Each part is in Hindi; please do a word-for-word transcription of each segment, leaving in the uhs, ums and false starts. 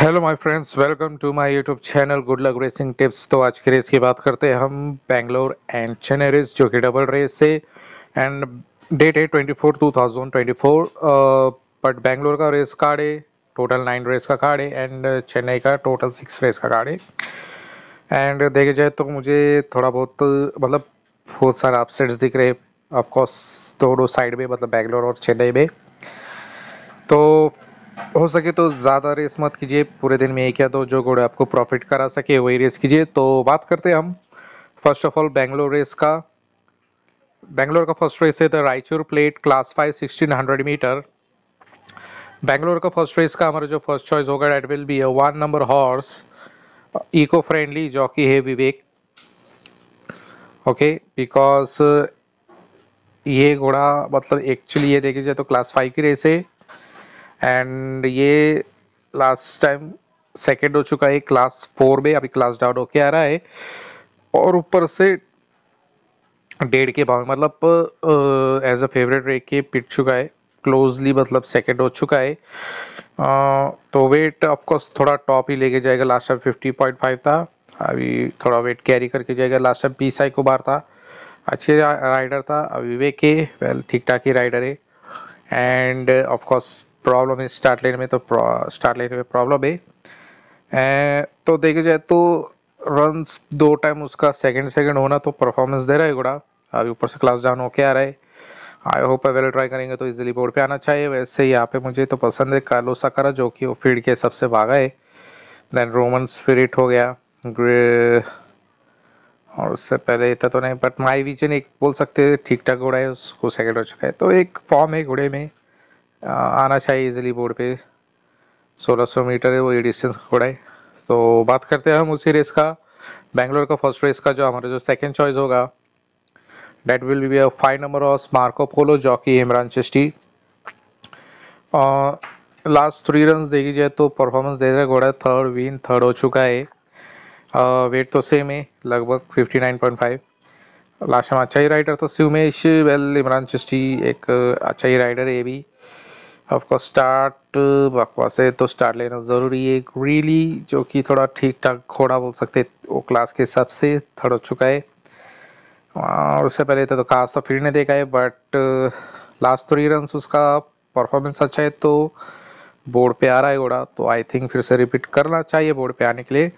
Hello my friends, welcome to my YouTube channel good luck racing tips. तो आज की रेस की बात करते हैं हम, बेंगलोर एंड चेन्नई रेस जो कि डबल रेस है एंड डेट है twenty four two thousand twenty four. But Bangalore का रेस कार्ड है, टोटल नाइन रेस का कार्ड है एंड चेन्नई का टोटल सिक्स रेस का कार्ड है। एंड देखे जाए तो मुझे थोड़ा बहुत मतलब बहुत सारे अपसेट्स दिख रहे ऑफकोर्स दोनों साइड में, मतलब बेंगलोर और चेन्नई में। तो हो सके तो ज़्यादा रेस मत कीजिए, पूरे दिन में एक या दो जो घोड़े आपको प्रॉफिट करा सके वही रेस कीजिए। तो बात करते हैं हम first of all Bangalore race का। बेंगलोर का फर्स्ट रेस है the Raichur plate class five sixteen hundred metre. Bangalore का फर्स्ट रेस का हमारा जो फर्स्ट चॉइस होगा that will be one number horse, eco friendly jockey है विवेक। ओके, बिकॉज ये घोड़ा मतलब एक्चुअली ये देखी जाए तो क्लास फाइव की रेस है एंड ये लास्ट टाइम सेकेंड हो चुका है क्लास फोर में, अभी क्लास डाउन होके आ रहा है और ऊपर से डेढ़ के भाव मतलब एज अ फेवरेट रेख के पिट चुका है क्लोजली, मतलब सेकेंड हो चुका है। uh, तो वेट ऑफकोर्स थोड़ा टॉप ही लेके जाएगा। Last time fifty point five था, अभी थोड़ा वेट कैरी करके जाएगा। लास्ट टाइम बीस आई को बार था, अच्छे राइडर था। अभी वे के वेल ठीक ठाक ही राइडर है एंड ऑफकोर्स प्रॉब्लम है स्टार्ट लेन में, तो स्टार्ट लेन में प्रॉब्लम है। ए, तो देखा जाए तो रन्स दो टाइम उसका सेकंड सेकंड होना तो परफॉर्मेंस दे रहा है घोड़ा। अभी ऊपर से क्लास डाउन होके आ रहा है, आई होप वेल ट्राई करेंगे तो इजीली बोर्ड पे आना चाहिए। वैसे यहाँ पे मुझे तो पसंद है कालो साकारा जो कि वो फील्ड के सबसे भागा है, देन रोमन स्पिरिट हो गया और उससे पहले इतना तो नहीं, बट माई विजन एक बोल सकते ठीक ठाक घोड़ा है, उसको सेकेंड हो चुका है। तो एक फॉर्म है घोड़े में, आना चाहिए इजीली बोर्ड पे। सोलह सौ मीटर है वो, ये डिस्टेंस घोड़ा है। तो बात करते हैं हम उसी रेस का, बेंगलोर का फर्स्ट रेस का जो हमारा जो सेकंड चॉइस होगा that will be five number of Marco Polo jockey Imran Chishti. और लास्ट थ्री रन देखी जाए तो परफॉर्मेंस दे रहा है घोड़ा, थर्ड विन थर्ड हो चुका है। आ, वेट तो सेम है लगभग fifty nine point five. Last में अच्छा ही राइडर तो शिवमेश वेल, इमरान चिश्ती एक अच्छा ही राइडर है ये भी। ऑफकोर्स स्टार्ट बकवास है तो स्टार्ट लेना ज़रूरी है। ग्रीली जो कि थोड़ा ठीक ठाक घोड़ा बोल सकते वो क्लास के हिसाब से थर्ड हो चुका है और उससे पहले तो खास तो फील्ड ने देखा है, बट लास्ट थ्री रन उसका परफॉर्मेंस अच्छा है तो बोर्ड पे आ रहा है घोड़ा। तो आई थिंक फिर से रिपीट करना चाहिए बोर्ड पे आने के लिए।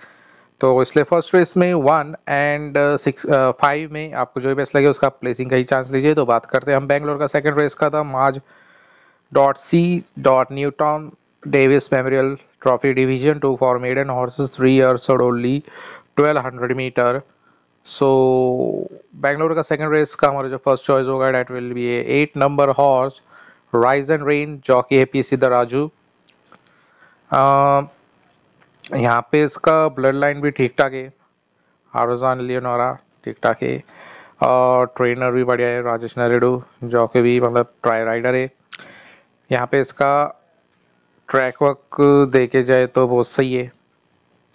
तो इसलिए फर्स्ट रेस में वन एंड सिक्स फाइव में आपको जो भी बेस्ट लगे उसका प्लेसिंग का ही चांस लीजिए। तो बात करते हैं हम बेंगलोर का सेकेंड रेस का था माज dot C dot Newton Davis memorial trophy division two for maiden horses three years और only twelve hundred metre. So Bangalore का सेकेंड रेस का हमारा जो फर्स्ट चॉइस होगा that will be eight number horse rise and rain jockey है पी सी द राजू। यहाँ पे इसका ब्लड लाइन भी ठीक ठाक है, आरोजान लियोनोरा ठीक ठाक है और ट्रेनर भी बढ़िया है राजेश नायडू, जॉकी भी मतलब ट्राई राइडर है। यहाँ पे इसका ट्रैक वर्क देखे जाए तो बहुत सही है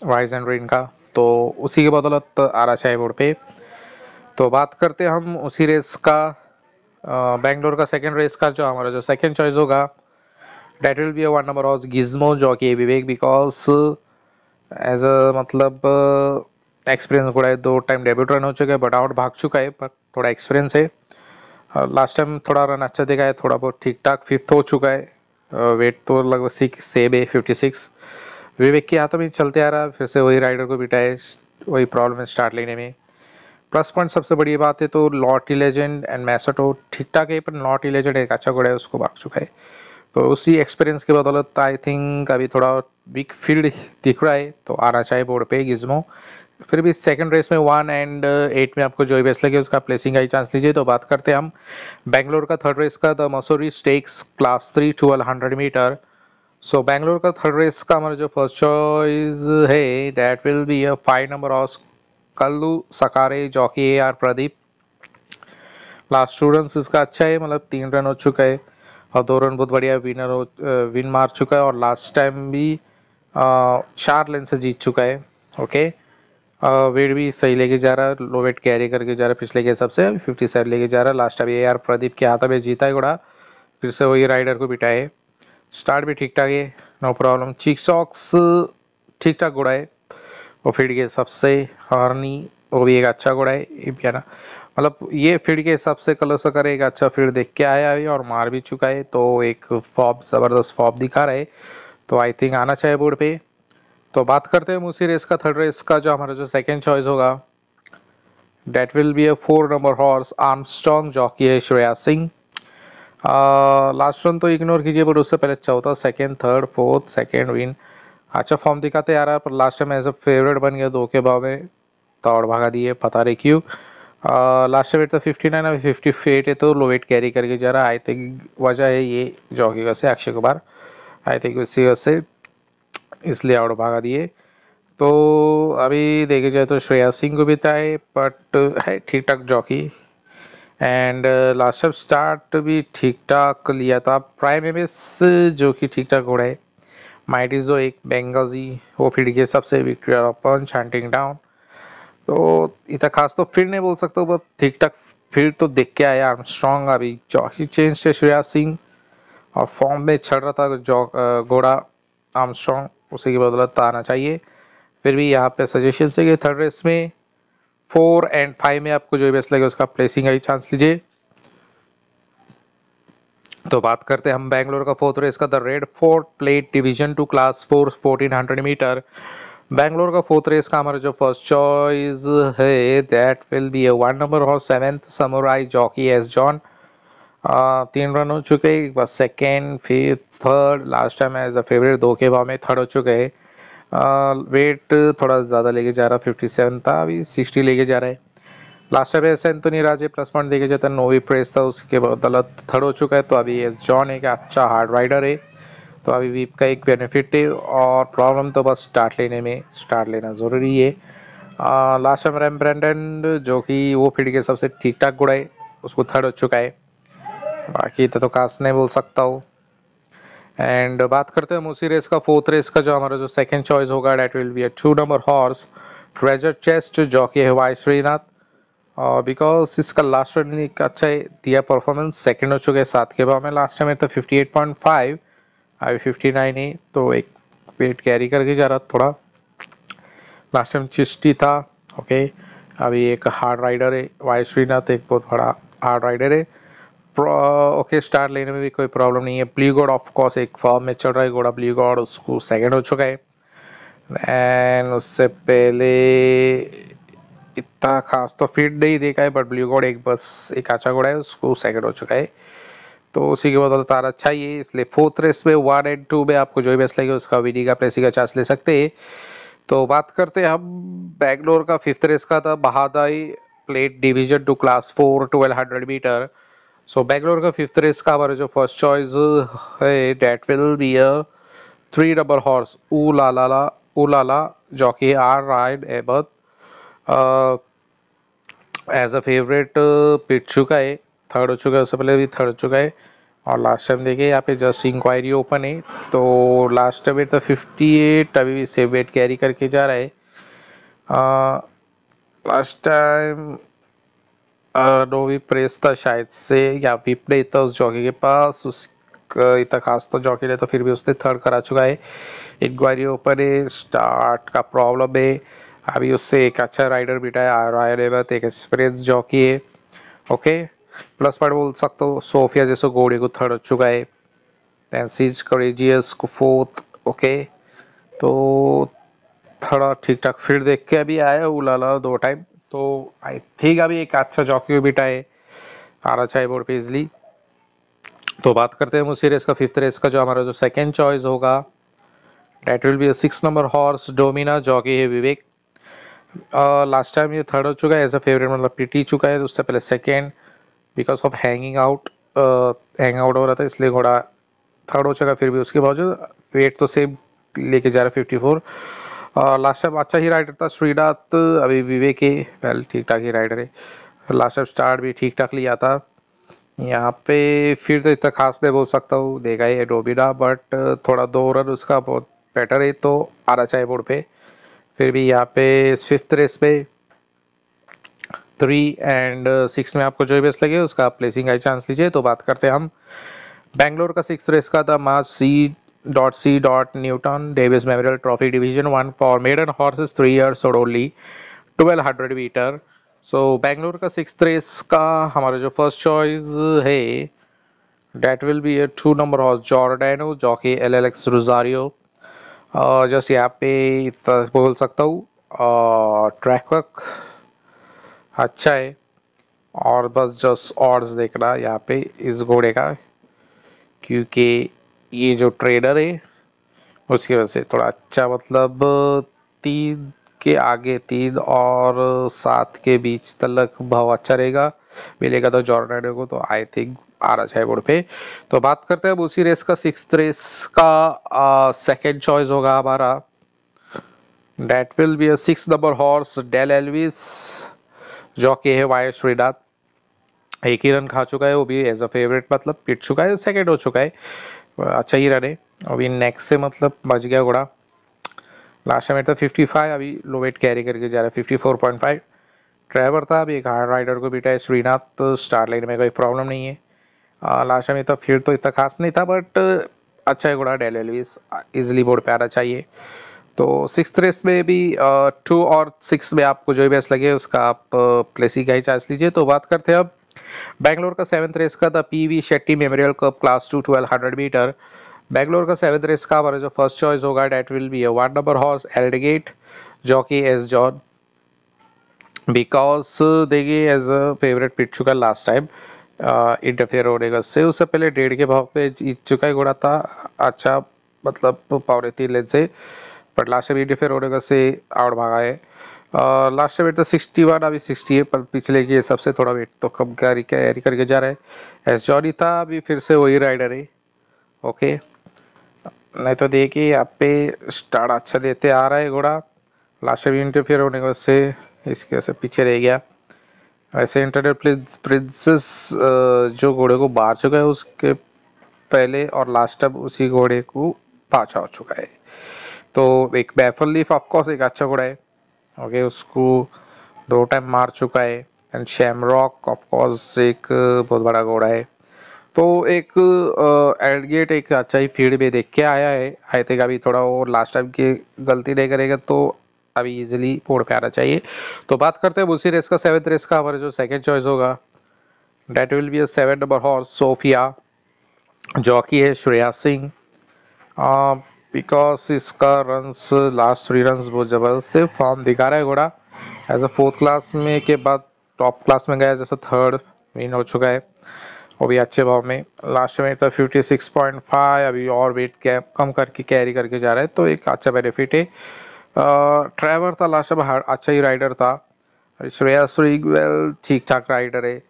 राइज एंड रेन का, तो उसी के बदौलत आ रहा चाहिए बोर्ड पे। तो बात करते हैं हम उसी रेस का, बेंगलोर का सेकंड रेस का जो हमारा जो सेकंड चॉइस होगा that will be one number of Gizmo jockey Vivek. Because as a मतलब एक्सपीरियंस घोड़ा है, दो टाइम डेब्यूट रन हो चुका है बट आउट भाग चुका है, पर थोड़ा एक्सपीरियंस है। लास्ट टाइम थोड़ा रन अच्छा देखा है, थोड़ा बहुत ठीक ठाक फिफ्थ हो चुका है। वेट तो लगभग सिक्स सेब है फिफ्टी सिक्स। विवेक के हाथों में चलते आ रहा, फिर से वही राइडर को बिठाए, वही प्रॉब्लम है स्टार्ट लेने में। प्लस पॉइंट सबसे बड़ी बात है तो लॉटी लेजेंड एंड मैसोटो ठीक ठाक है, पर लॉटी लेजेंड एक अच्छा घोड़ा है उसको भाग चुका है। तो उसी एक्सपीरियंस के बदौलत आई थिंक अभी थोड़ा वीक फील्ड दिख रहा है तो आना चाहिए बोर्ड पे गिज्मो। फिर भी सेकंड रेस में वन एंड एट में आपको जो बेस्ट लगे उसका प्लेसिंग का ही चांस लीजिए। तो बात करते हैं हम बेंगलोर का थर्ड रेस का the Mussoorie stakes class three twelve hundred metre. So Bangalore का थर्ड रेस का हमारा जो फर्स्ट चॉइस है that will be a five number of Kullu सकारे jockey A R Pradeep. Last two run इसका अच्छा है, मतलब तीन रन हो चुका है और दो रन बहुत बढ़िया विनर हो विन मार चुका है और लास्ट टाइम भी चार रन से जीत चुका है। ओके, वेट भी सही लेके जा रहा है, लो वेट कैरी करके जा रहा है पिछले के हिसाब से, फिफ्टी सेवन लेके जा रहा है। Last time A R Pradeep के हाथों में जीता है घोड़ा, फिर से वही राइडर को बिठाए, स्टार्ट भी ठीक ठाक है, नो प्रॉब्लम। चीक सॉक्स ठीक ठाक घोड़ा है और फीड के हिसाब से हार्नी वो भी एक अच्छा घोड़ा है, ये प्यारा मतलब ये फीड के हिसाब से कलर सा करे, एक अच्छा फीड देख के आया है और मार भी चुका है, तो एक फॉब ज़बरदस्त फॉब दिखा रहा है, तो आई थिंक आना चाहिए बोर्ड पे। तो बात करते हैं उसी रेस का, थर्ड रेस का जो हमारा जो सेकेंड चॉइस होगा that will be a four number horse Armstrong, jockey है श्रेया सिंह। लास्ट रन तो इग्नोर कीजिए, बट उससे पहले चौथा second third fourth second win अच्छा फॉर्म दिखाते यार, पर last time as a favourite बन गया दो के भाव में, दौड़ भागा दिए पता नहीं क्यों। लास्ट वेट तो फिफ्टी नाइन अभी फिफ्टी एट है, तो लो वेट कैरी करके जा रहा, आई थिंक वजह है ये जॉकी का से अक्षय कुमार, आई थिंक उसी वजह से इसलिए आउट भागा दिए। तो अभी देखे जाए तो श्रेया सिंह को भी था है, बट है ठीक ठाक jockey and last time start भी ठीक ठाक लिया था। प्राइम एम एस जो कि ठीक ठाक घोड़ा है, माइटीजो एक बेंगाजी वो फीड के सबसे विक्ट्रिया पंच हंटिंग डाउन, तो इतना खास तो फीड नहीं बोल सकते, बट ठीक ठाक फीड तो देख के आया आर्मस्ट्रांग। अभी जॉकी चेंज थे श्रेया सिंह और फॉर्म में छड़ रहा था जॉ घोड़ा आर्मस्ट्रांग, उसी की बदौलत आना चाहिए। फिर भी यहाँ पे सजेशन से कि थर्ड रेस में फोर एंड फाइव में आपको जो भी बेस्ट लगे उसका प्लेसिंग का ही चांस लीजिए। तो बात करते हैं हम बैंगलोर का फोर्थ रेस का, the Red Fort plate division two class four fourteen hundred metre. Bangalore का फोर्थ रेस का हमारा जो फर्स्ट चॉइस है that will be a one number और Seventh Samurai jockey S John. तीन रन हो चुके, एक बार second fifth third, last time as a favourite दो के भाव में थर्ड हो चुके हैं। वेट थोड़ा ज़्यादा लेके जा रहा, फिफ्टी सेवन था अभी सिक्सटी लेके जा रहा है। Last time S Anthony Raje plus point देखे जाता है, नोवी प्रेस था उसके बदौलत थर्ड हो चुका है। तो अभी एस जॉन एक अच्छा हार्ड राइडर है, तो अभी वीप का एक बेनिफिट है और प्रॉब्लम तो बस स्टार्ट लेने में, स्टार्ट लेना ज़रूरी है। लास्ट टाइम रैम ब्रैंडन जो कि वो फीड के सबसे ठीक ठाक घोड़ा है, उसको थर्ड हो चुका है, बाकी तो खास नहीं बोल सकता हूँ। एंड बात करते हैं हम उसी रेस का, फोर्थ रेस का जो हमारा जो सेकंड चॉइस होगा that will be a two number horse treasure chest jockey है वाई श्रीनाथ। बिकॉज इसका लास्ट रन एक अच्छा दिया परफॉर्मेंस, सेकंड हो चुके सात के भाव में, लास्ट टाइम तो फिफ्टी एट पॉइंट फाइव अभी फिफ्टी नाइन ही, तो एक वेट कैरी करके जा रहा थोड़ा। लास्ट टाइम चिश्ती था ओके, अभी एक हार्ड राइडर है वाई श्रीनाथ, एक बहुत बड़ा हार्ड राइडर है। ओके स्टार्ट लेने में भी कोई प्रॉब्लम नहीं है। ब्लू गॉड ऑफ कोर्स एक फॉर्म में चल रहा है घोड़ा, ब्लू गॉड उसको सेकंड हो चुका है एंड उससे पहले इतना खास तो फीड नहीं देखा है, बट ब्लू गॉड एक बस एक अच्छा घोड़ा है, उसको सेकंड हो चुका है, तो उसी के बदौलत तार अच्छा ही है। इसलिए फोर्थ रेस में वन एंड टू में आपको जो भी बेस्ट लगे उसका वीडी का प्लेसी का चांस ले सकते हैं। तो बात करते हैं हम बेंगलोर का फिफ्थ रेस का, था बहादाई plate division two class four twelve hundred metre. So Bangalore का फिफ्थ रेस का हमारा जो फर्स्ट चॉइस है that will be a three number horse ooh la la ooh la la jockey R राइड एबद। एज अ फेवरेट पिट चुका है, थर्ड हो चुका है, उससे पहले भी थर्ड हो चुका है। और लास्ट टाइम देखिए यहाँ पे जस्ट इंक्वायरी ओपन है, तो लास्ट टाइम तो फिफ्टी एट अभी भी सेफ वेट कैरी करके जा रहा है। लास्ट टाइम नो वीप प्रेस था शायद से या वीप नहीं था उस जॉकी के पास, उसका इतना खास तो जॉकी ने, तो फिर भी उसने थर्ड करा चुका है। इंक्वायरी ओपन है, स्टार्ट का प्रॉब्लम है, अभी उससे एक अच्छा राइडर बेटा है आर आर एबत, एक एक्सपीरियंस जॉकी है ओके। प्लस पॉइंट बोल सकते हो सोफिया जैसे घोड़े को थर्ड हो चुका है, टेंसीज करेजियस को फोर्थ ओके, तो थोड़ा ठीक ठाक फिर देख के अभी आया उलाला दो टाइम, तो आई थिंक अभी एक अच्छा जॉकी बेटा है आना चाहिए बोर्ड पे इजली। तो बात करते हैं उसी रेस का, फिफ्थ रेस का जो हमारा जो सेकंड चॉइस होगा that will be six number horse Domina jockey है विवेक। लास्ट टाइम ये थर्ड हो चुका है, एज अ फेवरेट मतलब पीटी चुका है, उससे पहले second because of hanging out hang out हो रहा था इसलिए घोड़ा थर्ड हो चुका, फिर भी उसके बावजूद वेट तो सेम लेके जा रहा है फिफ्टी फोर। लास्ट टाइम अच्छा ही राइडर था श्रीनाथ, अभी विवेक है पहले ठीक ठाक ही राइडर है, लास्ट टाइम स्टार्ट भी ठीक ठाक लिया था। यहाँ पे फिर तो इतना खास नहीं बोल सकता हूँ, देखा है डोबिना बट थोड़ा दो रन उसका बहुत बेटर है, तो आना चाहिए बोर्ड पे। फिर भी यहाँ पे फिफ्थ रेस पे थ्री एंड सिक्स में आपको जो बेस्ट लगे उसका प्लेसिंग का चांस लीजिए। तो बात करते हैं हम बेंगलोर का सिक्स रेस का, था मार्च सी dot C dot Newton Davis Memorial Trophy Division One for maiden horses three years old only, twelve hundred meter. So Bangalore का sixth race का हमारा जो first choice है, that will be a two number horse Giordano, jockey L L X Rosario. और जस्ट यहाँ पे बोल सकता हूँ ट्रैक वर्क अच्छा है और बस जस्ट ऑर्ड्स देखना यहाँ पे इस घोड़े का, क्योंकि ये जो ट्रेडर है उसकी वजह से थोड़ा अच्छा, मतलब तीन के आगे तीन और सात के बीच तलक भाव अच्छा रहेगा, मिलेगा तो जॉर्डन को, तो आई थिंक आ रहा है बोर्ड पे। तो बात करते हैं अब उसी रेस का, सिक्स्थ रेस का सेकंड चॉइस होगा हमारा, that will be a six number horse Del Elvis, jockey है वाई श्रीनाथ, एक ही रन खा चुका है, वो भी एज अ फेवरेट मतलब पिट चुका है, सेकंड हो चुका है, अच्छा ही रन है, अभी नेक्स्ट से मतलब बच गया घोड़ा, लास्ट टाइम था फिफ्टी फाइव अभी लो वेट कैरी करके जा रहा है fifty four point five driver था, अभी एक हार्ड राइडर को बीटा है श्रीनाथ, तो स्टार लाइन में कोई प्रॉब्लम नहीं है, लास्ट में तो फिर तो इतना खास नहीं था बट अच्छा है घोड़ा डेल एल्विस, इजिली बोर्ड पे आना चाहिए। तो सिक्स्थ रेस में भी टू और सिक्स में आपको जो भी बेस्ट लगे उसका आप प्लेसी का ही चार्ज लीजिए। तो बात करते हैं अब बेंगलोर का सेवन्थ रेस का, the PV Shetty memorial cup class two twelve hundred metre. Bangalore का सेवन्थ रेस का हमारा जो फर्स्ट चॉइस होगा, that will be one number horse Aldgate, jockey S John, because देखिए एज अ फेवरेट पिट चुका लास्ट टाइम इंटरफेयर होने का से, उससे पहले डेढ़ के भाव पे जीत चुका है घोड़ा था, अच्छा मतलब पौने तीन लेन से, बट लास्ट में इंटरफेयर होने का से आउट भागा है, लास्ट में तो सिक्सटी वन अभी सिक्सटी है, पर पिछले के सबसे थोड़ा वेट तो कम कैरी कैरी करके जा रहा है। एस जॉनी था अभी फिर से वही राइडर है, ओके नहीं तो देखिए यहाँ पे स्टार्ट अच्छा लेते आ रहा है घोड़ा, लास्ट में इंटरफेयर होने का से इसकी वजह से पीछे रह गया। ऐसे इंटरनेट प्रिंसेस जो घोड़े को बाहर चुका है उसके पहले और लास्ट टाइम उसी घोड़े को पाछा हो चुका है, तो एक बैफल लीफ ऑफकोर्स एक अच्छा घोड़ा है, ओके उसको दो टाइम मार चुका है, एंड शैमरॉक ऑफकोर्स एक बहुत बड़ा घोड़ा है, तो एक एडगेट एक अच्छा ही फील्ड में देख के आया है, आई थिंक अभी थोड़ा वो लास्ट टाइम की गलती नहीं करेगा तो अभी इजीली पोड़ पे आना चाहिए। तो बात करते हैं उसी रेस का, सेवेंथ रेस का हमारा जो सेकंड चॉइस होगा, that will be a seven number horse Sophia, jockey है श्रेया सिंह, बिकॉज इसका रन्स लास्ट थ्री रन्स बहुत जबरदस्त है, फॉर्म दिखा रहा है घोड़ा, एज अ फोर्थ क्लास में के बाद टॉप क्लास में गया, जैसा थर्ड विन हो चुका है, वो भी अच्छे भाव में, लास्ट में था फिफ्टी सिक्स पॉइंट फाइव अभी और वेट कैप कम करके कैरी करके जा रहा है, तो एक अच्छा बेनिफिट है। ट्रैवर था लास्ट में, अच्छा ही राइडर था, श्रेया वेल ठीक ठाक राइडर है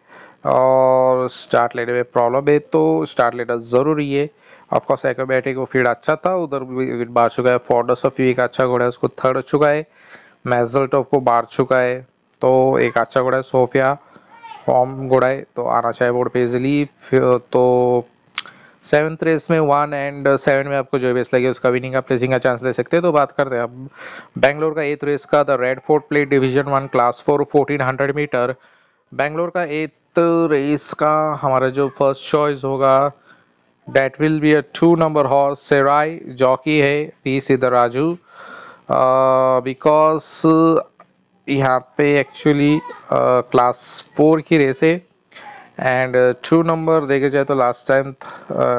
और स्टार्ट लेने में प्रॉब्लम है, तो स्टार्ट लेना ज़रूरी है, ऑफकोर्स एक्रोबैटिक वो फील्ड अच्छा था, उधर भी बार चुका है, फॉर्डर्स ऑफ यू एक अच्छा घोड़ा है, उसको थर्ड चुका है, मैजल टॉप को बार चुका है, तो एक अच्छा घोड़ा है सोफिया, फॉर्म घोड़ा है, तो आना चाहिए बोर्ड पे इजिली। तो सेवन्थ रेस में वन एंड सेवन में आपको जो बेस्ट लगे उसका विनिंग का प्लेसिंग का चांस ले सकते हैं। तो बात करते हैं अब बेंगलोर का एथ रेस का, the Red Fort plate division one class four fourteen hundred metre. Bangalore का एथ रेस का हमारा जो फर्स्ट चॉइस होगा, that will be a two number horse सेराई, जॉकी है पी सिद्धराजू, बिकॉज यहाँ पे एक्चुअली क्लास फोर की रेस है, एंड टू नंबर देखे जाए तो लास्ट टाइम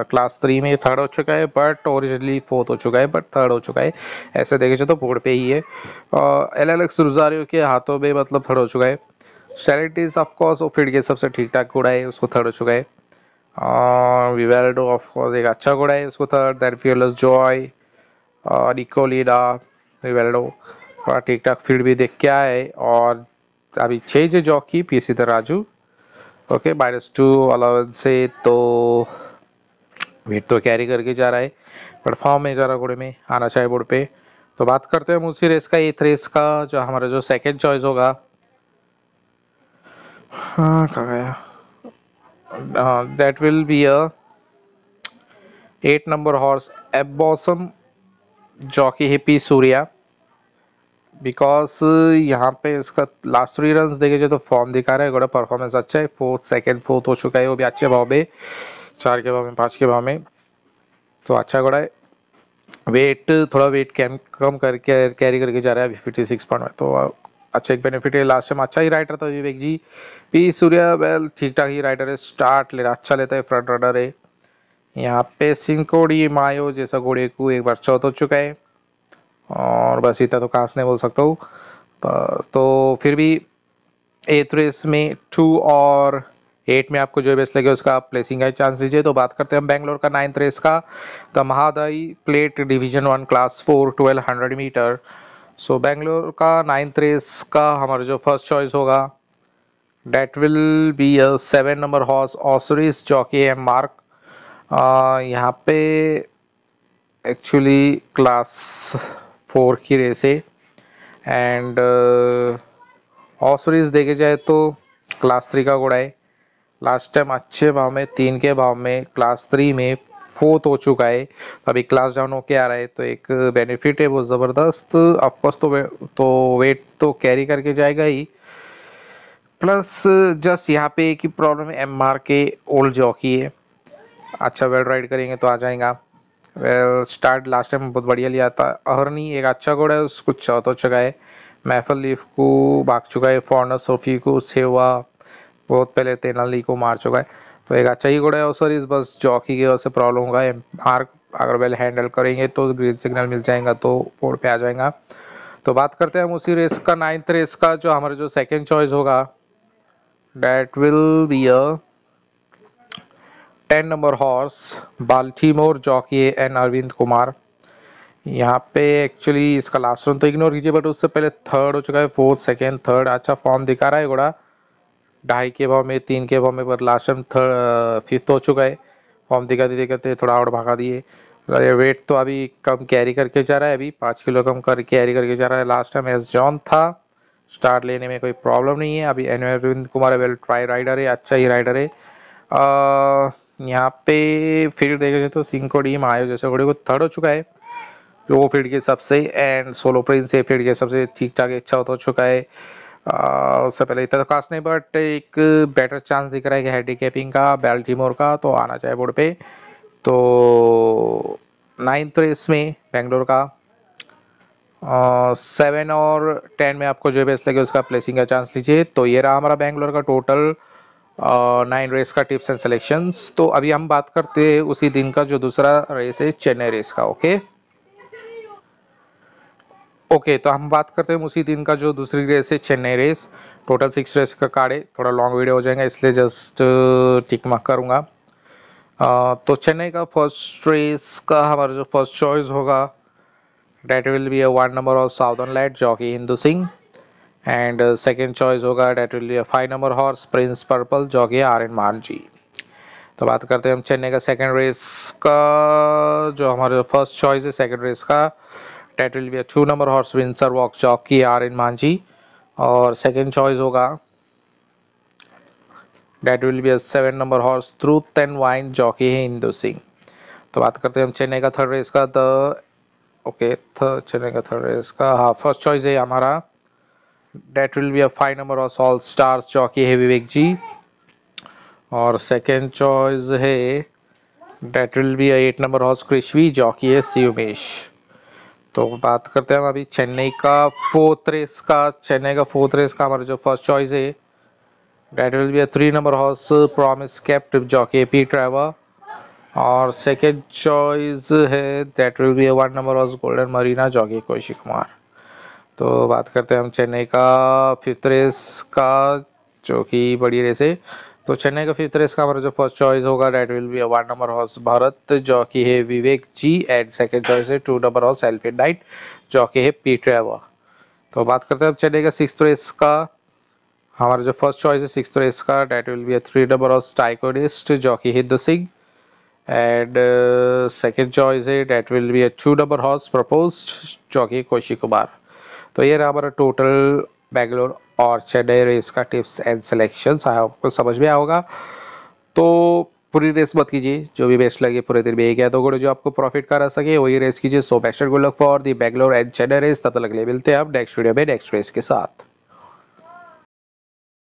क्लास थ्री में थर्ड हो चुका है, बट ओरिजिनली फोर्थ हो चुका है बट थर्ड हो चुका है, ऐसे देखे जाए तो बोर्ड पे ही है, एल एल एक्स रुजारियो के हाथों में मतलब थर्ड हो चुका है, स्टैलिटीज ऑफकोर्स वो फील्ड के सबसे ठीक ठाक घोड़ा है, उसको थर्ड हो चुका है, विवेल्डो ऑफकोर्स एक अच्छा घोड़ा है, उसको third, then fearless joy, Nikolina, विवेल्डो थोड़ा ठीक ठाक फील्ड भी देख के आए, और अभी छः जो jockey P Siddaraju, okay minus two allowance से, तो वेट तो कैरी करके जा रहा है बट फॉर्म में जा रहा है, घोड़े में आना चाहिए बोर्ड पे। तो बात करते हैं उसी रेस का, एथ रेस का जो हमारा जो सेकंड चॉइस होगा, हाँ कहाँ गया, that will be a eight number horse एबॉसम, जॉकी है पी सूर्या, बिकॉज यहाँ पे इसका लास्ट थ्री रन देखे जाए तो फॉर्म दिखा रहा है घोड़ा, परफॉर्मेंस अच्छा है, फोर्थ सेकंड फोर्थ हो चुका है, वो भी अच्छे भाव में, चार के भाव में, पाँच के भाव में, तो अच्छा घोड़ा है, वेट थोड़ा वेट कम कम करके कैरी करके जा रहा है फिफ्टी सिक्स पॉइंट में, तो अच्छा एक बेनिफिट है। लास्ट टाइम अच्छा ही राइडर था विवेक जी। पी सूर्या वेल ठीक ठाक ही राइडर है, स्टार्ट ले रहा अच्छा लेता है, फ्रंट रनर है। यहाँ पे सिंकोड़ी मायो जैसा घोड़े को एक बार चौथ हो चुका है और बस इतना तो खास नहीं बोल सकता हूँ। तो फिर भी एथ रेस में टू और एट में आपको जो बेस्ट लगे उसका आप प्लेसिंग का चांस दीजिए। तो बात करते हैं हम बैंगलोर का नाइन्थ रेस का, the Mahadayi plate division one class four twelve hundred metre. So so, Bangalore का नाइन्थ रेस का हमारा जो फर्स्ट चॉइस होगा that will be a seven number horse Osiris jockey M Mark. यहाँ पे एक्चुअली क्लास फोर की रेस है एंड ऑसरिस देखे जाए तो क्लास थ्री का घोड़ा है। लास्ट टाइम अच्छे भाव में तीन के भाव में क्लास थ्री में फोर्थ हो चुका है, अभी क्लास डाउन होके आ रहा है तो एक बेनिफिट है वो ज़बरदस्त। ऑफकोर्स तो वे, तो वेट तो कैरी करके जाएगा ही, प्लस जस्ट यहाँ पे एक ही प्रॉब्लम है, M R K old jockey है, अच्छा वेल राइड करेंगे तो आ जाएगा। वेल स्टार्ट लास्ट टाइम बहुत बढ़िया लिया था। अहरनी एक अच्छा घोड़ा है, उसको चौथ हो चुका है। महफल लीफ को भाग चुका है, फॉर्नर सोफी को सेवा बहुत पहले तेनाली को मार चुका है, तो एक अच्छा ही घोड़ा है। और सर इस बस जॉकी की वजह से प्रॉब्लम होगा, मार्क अगर वेल हैंडल करेंगे तो ग्रीन सिग्नल मिल जाएगा तो बोर्ड पे आ जाएगा। तो बात करते हैं हम उसी रेस का नाइन्थ रेस का जो हमारा जो सेकंड चॉइस होगा that will be a ten number horse Baltimore jockey and Arvind Kumar. यहाँ पे एक्चुअली इसका लास्ट रन तो इग्नोर कीजिए, बट उससे पहले थर्ड हो चुका है, फोर्थ सेकेंड थर्ड, अच्छा फॉर्म दिखा रहा है घोड़ा। ढाई के भाव में तीन के भाव में पर लास्ट टाइम थर्ड फिफ्थ हो चुका है, फॉर्म दिखाते दिखाते थोड़ा और भागा दिए। वेट तो अभी कम कैरी करके जा रहा है, अभी पाँच किलो कम कर कैरी करके जा रहा है। लास्ट टाइम एस जॉन था, स्टार्ट लेने में कोई प्रॉब्लम नहीं है। अभी Arvind Kumar well try rider है, अच्छा ही राइडर है। यहाँ पे फिर देखे तो सिंकोडी मायो जैसे घोड़े को थर्ड हो चुका है लो फील्ड के हिसाब से and solo prince a field के हिसाब से ठीक ठाक अच्छा हो चुका है। Uh, उससे पहले इतना तो खास नहीं, बट एक बेटर चांस दिख रहा है कि हैंडीकैपिंग का बाल्टीमोर का तो आना चाहिए बोर्ड पे। तो नाइन्थ रेस में बेंगलोर का सेवन uh, और टेन में आपको जो बेस्ट लगे उसका प्लेसिंग का चांस लीजिए। तो ये रहा हमारा बेंगलोर का टोटल नाइन uh, रेस का टिप्स एंड सिलेक्शंस। तो अभी हम बात करते हैं उसी दिन का जो दूसरा रेस है चेन्नई रेस का। Okay okay? ओके okay, तो हम बात करते हैं उसी दिन का जो दूसरी रेस है Chennai race. Total six race का कार्ड है, थोड़ा लॉन्ग वीडियो हो जाएगा इसलिए जस्ट टिक मार्क करूँगा। तो चेन्नई का फर्स्ट रेस का हमारा जो फर्स्ट चॉइस होगा that will be a one number horse southern light jockey Indu Singh and second choice होगा that will be a five number horse Prince purple jockey R N माल जी। तो बात करते हैं हम चेन्नई का सेकेंड रेस का जो हमारा फर्स्ट चॉइस है सेकेंड रेस का that will be a two number horse Windsor walk jockey R N Manjhi और सेकेंड चॉइस होगा that will be a seven number horse truth and wine jockey है इंदू सिंह। तो बात करते हैं हम चेन्नई का थर्ड रेस का द ओके चेन्नई का थर्ड रेस का हाँ फर्स्ट चॉइस है हमारा that will be a five number horse all stars jockey है विवेक जी और सेकेंड चॉइस है that will be a eight number horse Krishvi jockey है सी उमेश। तो बात करते हैं हम अभी चेन्नई का फोर्थ रेस का। चेन्नई का फोर्थ रेस का हमारा जो फर्स्ट चॉइस है that will be a three number horse promise kept jockey P Trevor और सेकेंड चॉइस है that will be a one number horse golden Marina jockey Koshi Kumar. तो बात करते हैं हम चेन्नई का फिफ्थ रेस का जो कि बड़ी रेस है। तो चेन्नई का फिफ्थ रेस का हमारा जो फर्स्ट चॉइस होगा that will be a one number horse Bharat jockey है Vivek ji and second choice है two number horse एल्फिन night jockey है पी ट्रैवर। तो बात करते हैं अब चेन्नई का सिक्स्थ रेस का हमारा जो फर्स्ट चॉइस है सिक्स्थ रेस का that will be a three number horse टाइकोडिस्ट jockey Hindu Singh and second choice है that will be a two number horse propose jockey Koshi Kumar. तो ये रहा हमारा टोटल बेंगलोर और चेन्नई रेस का टिप्स एंड सिलेक्शंस। आपको समझ में आया होगा। तो पूरी रेस मत कीजिए, जो भी बेस्ट लगे पूरे दिन में एक या दो घोड़े जो आपको प्रॉफिट करा सके वही रेस कीजिए। So best good luck for the Bangalore and Chennai race. तब तक अगले मिलते हैं आप नेक्स्ट वीडियो में नेक्स्ट रेस के साथ।